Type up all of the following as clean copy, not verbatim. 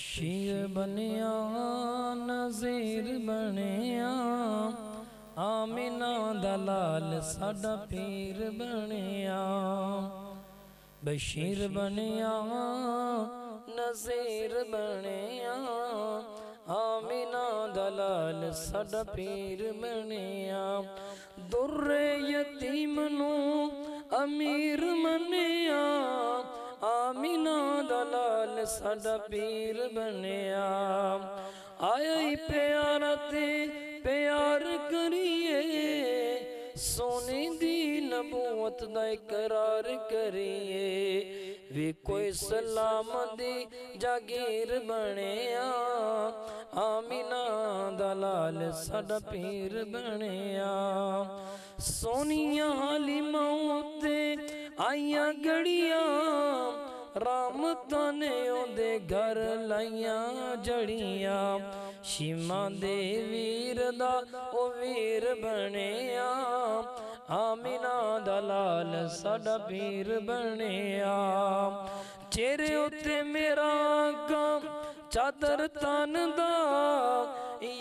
शेर बनिया नज़ीर बनिया आमिना दलाल साडा पीर बनिया। बशीर बनिया नज़ीर बनिया आमिना दलाल साडा पीर बनिया। दुर्रे यतीम नू अमीर बनिया आमिना दलाल साडा पीर बनिया। आया ही प्यारा ते प्यार करिए सोने दी नबूवत दा इकरार करिए। वे कोई सलाम दी जागीर बनिया आमिना दलाल साडा पीर बनिया। सोनिया हालिमा ते आइया गड़िया रामता ने ओदे घर लाइया जड़िया। शिमा दे वीर दा ओ वीर बनिया आमिना दलाल साडा पीर बनिया। चेहरे उत्ते मेरा काम चादर तन दा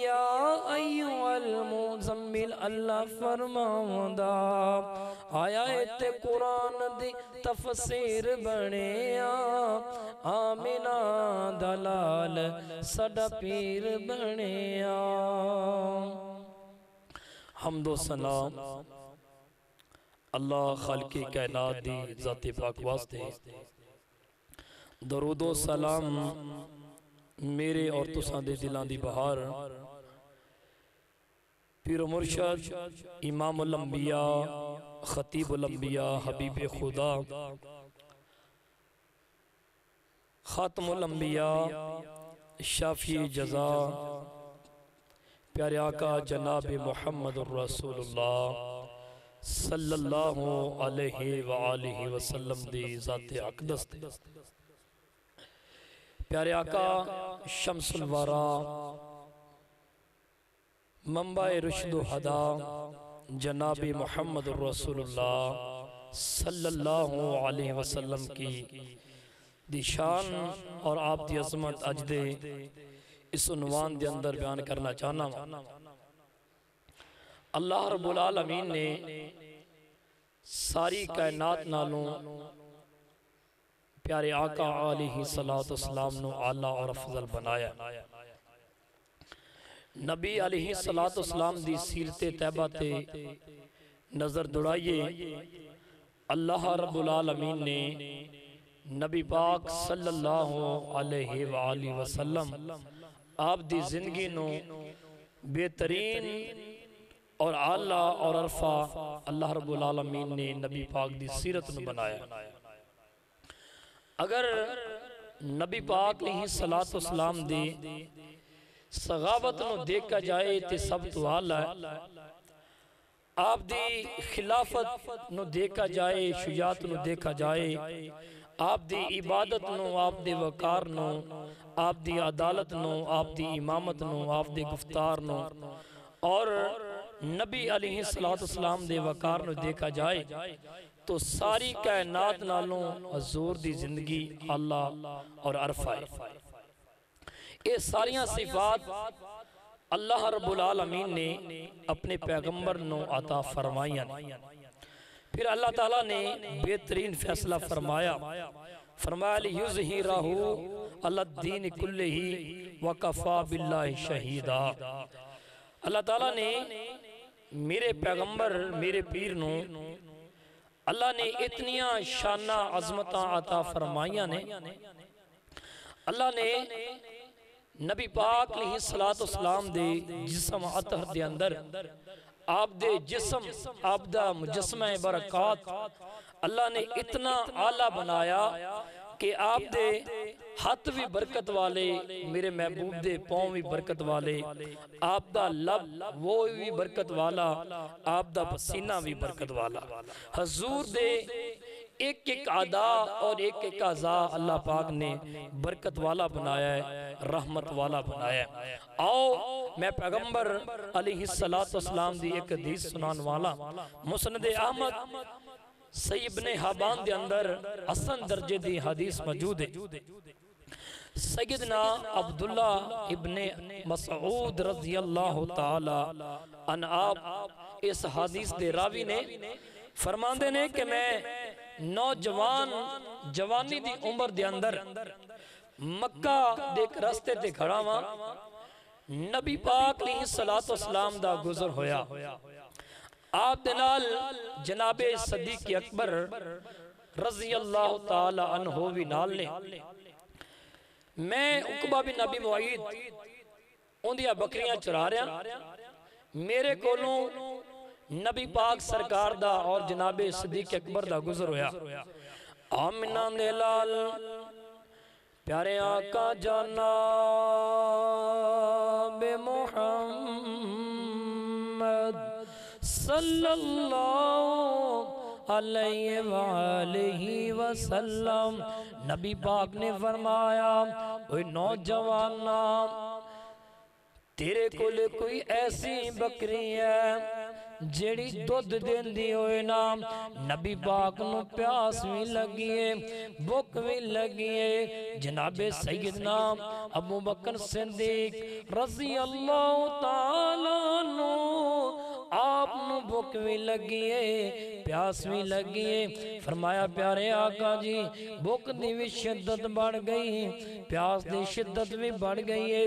या अय्युहल मुज़म्मिल अल्लाह फरमाउंदा। आया ते कुरान दी तफसीर बनिया आमिना दलाल साडा पीर बनिया। हम्दो सलाम अल्लाह खालिक़े कायनात दी ज़ात पाक वास्ते दरूदो सलाम मेरे और तुसां दे दिलां दी बहार पीर मुर्शद इमामुल अंबिया खतीबुल अंबिया हबीबे खुदा खातमुल अंबिया शाफी जज़ा प्यारे आका जनाब मोहम्मद रसूलुल्लाह सल्लल्लाहु अलैहि व आलिहि वसल्लम दी ज़ाते अक़दस प्यारे आका शम्सुल वरा मंबाए रुश्द व हदा जनाब मोहम्मद रसूलुल्लाह सल्लल्लाहु अलैहि वसल्लम की दिशान और आप दी अज़मत अजदे इस उन्वान के अंदर बयान करना चाहना। अल्लाह रब्बुल आलमीन ने सारी कायनात नालों प्यारे आका अलैहि सलातो सलाम नु आला और अफजल बनाया। नबी अलैहि सलातो सलाम दी सीरत तैयबा ते नज़र दुड़ाइए अल्लाह रब्बुल आलमीन ने नबी पाक सल्लल्लाहु अलैहि व आलिहि वसल्लम आप दी जिंदगी नु बेहतरीन और आला और अरफा अल्लाह रब्बुल आलमीन ने नबी पाक दी सीरत नु बनाया। अगर नबी पाक अलैहि सलातो सलाम दी सगावत नु देखा जाए तो सब तो आला है। आप दी खिलाफत नु देखा जाए शुजात नु देखा जाए आप दी इबादत नु आप दे वकार नु आप दी अदालत नु आप दी इमामत नु आप दे गुफ्तार नु और नबी अलैहि सलातो सलाम दे वकार नु देखा जाए तो सारी कायनात नालों हजूर दी जिंदगी आला और अरफा है। ये सारियां सिफात अल्लाह रब्बुल आलमीन ने अपने पैगंबर नो अता फरमाइयां। फिर अल्लाह ताला ने बेहतरीन फैसला फरमाया फरमाया युज़हिरहु अलद्दीन कुल्लिही व कफा बिल्लाहि शहीदा। अल्लाह ताला ने मेरे पैगंबर मेरे पीर नो अल्लाह ने इतनिया शाना अजमता अता फरमाइया ने। अल्लाह ने नबी पाक अलैहि सलातो सलाम दे जिस्म अतहर दे अंदर आप दे जिस्म आप दा मुजस्मा बरकात अल्लाह ने इतना आला बनाया कि आप दे हाथ भी बरकत वाले मेरे महबूब दे पाँव भी बरकत वाले आप दा लब वो भी बरकत वाला आप दा पसीना भी बरकत वाला। हजूर दे एक एक आदा और एक एक आजा अल्लाह पाक ने बरकत वाला बनाया है रहमत वाला बनाया है। आओ मैं पैगंबर अलैहि सलातो सलाम दी एक हदीस सुनान वाला मुस्नद अहमद सही इब्ने हब्बान दे अंदर हसन दर्जे दी हदीस मौजूद है। सैयदना अब्दुल्ला इब्ने मसऊद रज़ियल्लाहु ताला अन्हु इस हदीस दे रावी ने फरमांदे ने कि मैं नौजवान जवानी दी उम्र दे अंदर मक्का दे रस्ते ते खड़ा वां। नबी पाक अलैहिस्सलाम दा गुजर होया, आप दे नाल जनाबे सदीक अकबर रज़ियल्लाहु ताला अन्हु भी नाल ने। मैं उकबा बिन अबी मुईद उन्दियां बकरियां चुरा रहा, मेरे कोलों नबी पाक सरकार दा और जनाबे सदीक अकबर दा गुजर होया। आमिना दे लाल प्यारे आका जनाबे मुहम्मद सल्लल्लाहु अलैहि वसल्लम नबी पाक ने फरमाया, ओए नौजवाना तेरे कोले कोई ऐसी बकरी है जेड़ी दुध देंदी होए ना। नबी पाक नू प्यास भी लगी है, भुख भी लगी है। जनाबे सैयदना अबू बकर सिद्दीक रज़ियल्लाहु ताला अन्हु आप नू भुख भी लगी है, प्यास भी लगी है। फरमाया प्यारे आका जी भुख दी भी शिद्दत बढ़ गई, प्यास दी शिद्दत भी बढ़ गई है।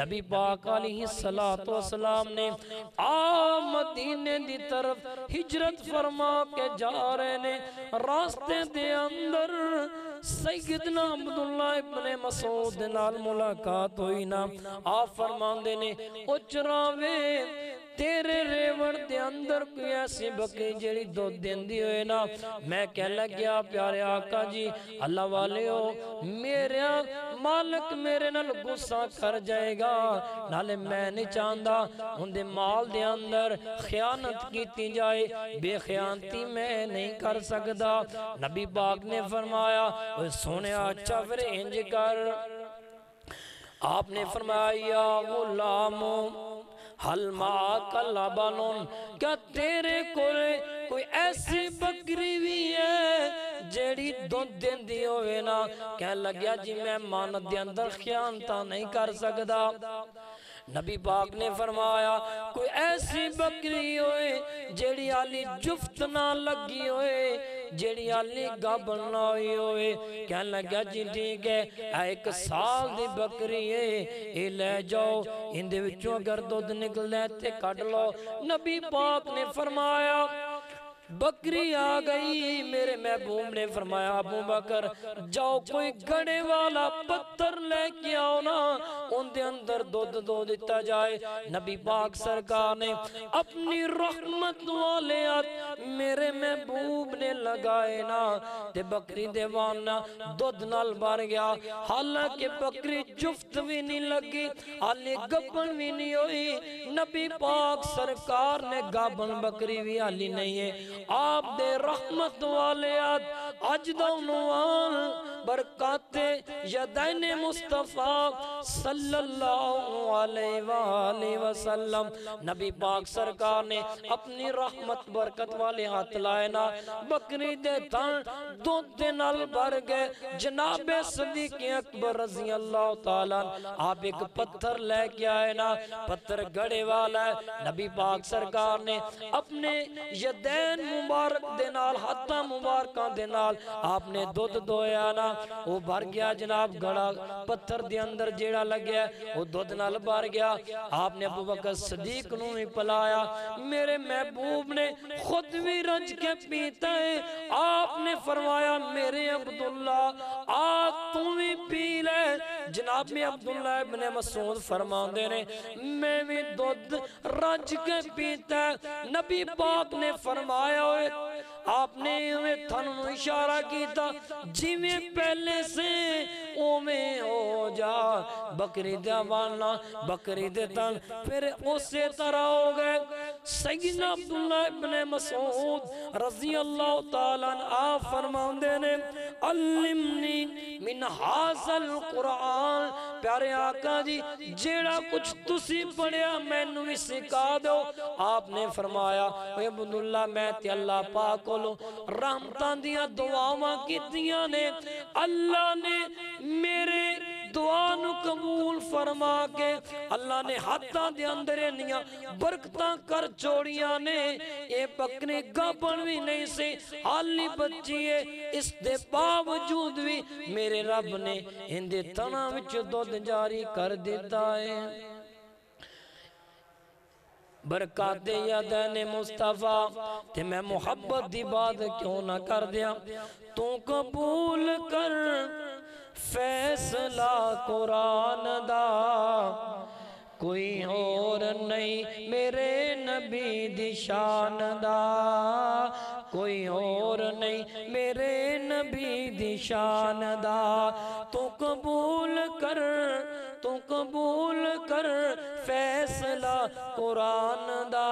नबी पाक अलैहिस्सलातु वस्सलाम ने आप मदीने दी तरफ हिजरत फरमा के जा रहे ने। रास्ते दे अंदर सैयदना अब्दुल्ला इब्ने मसूद दे नाल मुलाकात हुई ना। आप फरमांदे ने, ओ चरावे तेरे रेवड़ दे अंदर कोई ऐसी बकरी जेड़ी दूध देंदी होए ना। मैं कह लग्या प्यारे आका जी अल्लाह वाले हो मेरे मालिक मेरे नाल गुस्सा कर जाएगा, नाले मैं नहीं चाहंदा उनके माल दे अंदर खयानत कीती जाए, बेखयानती मैं नहीं कर सकदा। नबी पाक ने फरमाया, ओ सोनिया अच्छा फिर इंज कर। आपने फरमाया गुलामो हलमा कल बनून क्या तेरे कोले कोई ऐसी बकरी भी है जेड़ी दूध देंदी होवे ना। कह लग्या जी मैं मान दे अंदर खयानता नहीं कर सकदा। नबी पाक ने फरमाया कोई ऐसी बकरी होए जेड़ी आली जुफ्त ना लगी होए, जेड़ी आली गब ना हुई होए। कह लग्या जी ठीक है, एक साल दी बकरी है ये ले जाओ, इंदे विचों अगर दूध निकलदा ते कढ लो। नबी पाक ने फरमाया बकरी आ गई। मेरे महबूब ने फरमाया अबू बकर जाओ कोई गड़े वाला पत्थर लेके आओ ना, उनके अंदर दूध दो दिता जाए। नबी पाक सरकार ने अपनी रहमत वाले हाथ मेरे महबूब ने लगाए ना ते बकरी दे वाना दूध नाल भर गया। हालांकि बकरी जुफ्त भी नहीं लगी, हाले गबन भी नहीं हुई। नबी पाक सरकार ने गाबन बकरी भी हाली नहीं है। आप दे रहमत वाले आज दा उन्वान बरकाते यदैने मुस्तफा सल्लल्लाहु अलैहि वसल्लम नबी पाक सरकार ने अपनी रहमत बरकत वाले हाथ लाए ना। बकरी दे तन दूध दे नाल भर गए। जनाबे सदीक अकबर रज़ियल्लाहु ताला आप एक पत्थर लेके आए ना, पत्थर गड़े वाला है। नबी पाक सरकार ने अपने यदैन मुबारक दे नाल हाथा मुबारकां दे नाल आपने दूध दोया ना, वो भर गया। जनाब गड़ा पत्थर दे अंदर जेड़ा लग्या वो दूध नाल भर गया। आपने अबू बकर सदीक नूं भी पिलाया। मेरे महबूब ने खुद भी रज के पीता है। आपने फरमाया मेरे अब्दुल्ला आ तू भी पी ले। जनाब में अब्दुल्ला इब्ने मसूद फरमांदे ने मैं भी दूध रज के पीता। नबी पाक ने फरमाया आपने थानू इशारा किया जिमें पहले से उमें हो जा। बकरी दा वाना बकरी दे तन फिर उसे तरह हो गए। सैयदना अब्दुल्ला इब्ने मसूद रज़ियल्लाहु ताला आप फरमाते ने अल्लिमनी मिन हाज़ल कुरान प्यारे आका जी जेड़ा कुछ तुसी पढ़िया मैनू भी सिखा दो। आपने फरमाया अब्दुल्ला मैं ते अल्लाह पाक कोलों रहमतां दियां दुआवां कीतियां ने, अल्लाह ने मेरे दुआ नू कबूल फरमा के अल्लाह ने हाथों दे अंदर इन्नियां बरकतां कर छोड़ियां ने ये पकने गाबण भी नहीं सी हाली बच्ची है। इस दे बावजूद भी मेरे रब ने इनके तनां विच दुध जारी कर दिता है। बरकाते यादें मुस्तफा ते मैं मुहब्बत दी बात क्यों ना कर दिया। तू कबूल कर फैसला कुरान दा, कोई होर नहीं मेरे नबी दी शान दा, कोई होर नहीं मेरे नबी दी शान दा। तू कबूल कर, तू कबूल कर फैसला कुरान दा,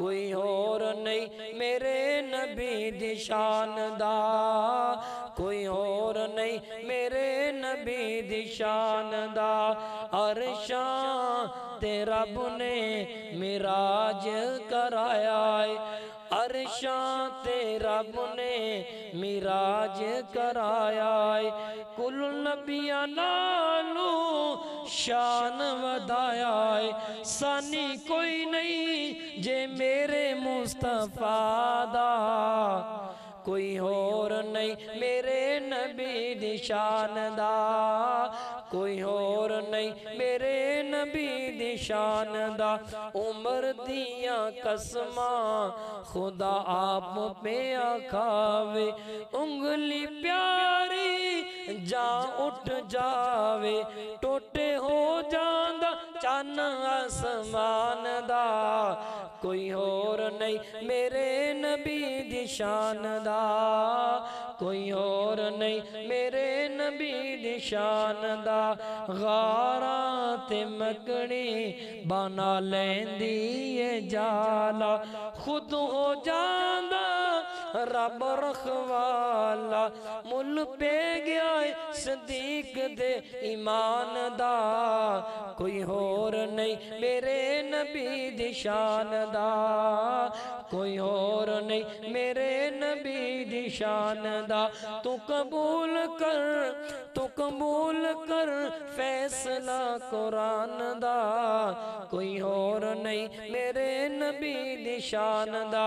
कोई होर नहीं मेरे नबी दी शान दा, कोई होर नहीं मेरे नबी दी शान दा। अर्शा ते रब ने मिराज कराया है, अर्शा ते रब ने मिराज कराया है। कुल नबिया नालू शान वधाया है, सानी कोई नहीं जे मेरे मुस्तफा दा, कोई होर नहीं मेरे नबी दी शान दा, कोई होर नहीं मेरे नबी दी शान दा। उम्र दिया कसमा खुदा आप पे आखावे, उंगली प्यारी जा उठ जावे, टोटे हो जांदा चान आसमान दा, कोई होर नहीं मेरे नबी दी शान दा, कोई होर नहीं मेरे नबी दी शान दा। गारा ते मकड़ी बना लेंदी ये जाला, खुद हो जांदा रब रखवाला, मुल पे गया सदीक दे ईमान दा, कोई होर नहीं मेरे नबी दी शान दा, कोई होर नहीं मेरे नबी दी शान दा। तू कबूल कर, तू कबूल कर फैसला कुरान दा, कोई होर नहीं मेरे नबी दी शान दा।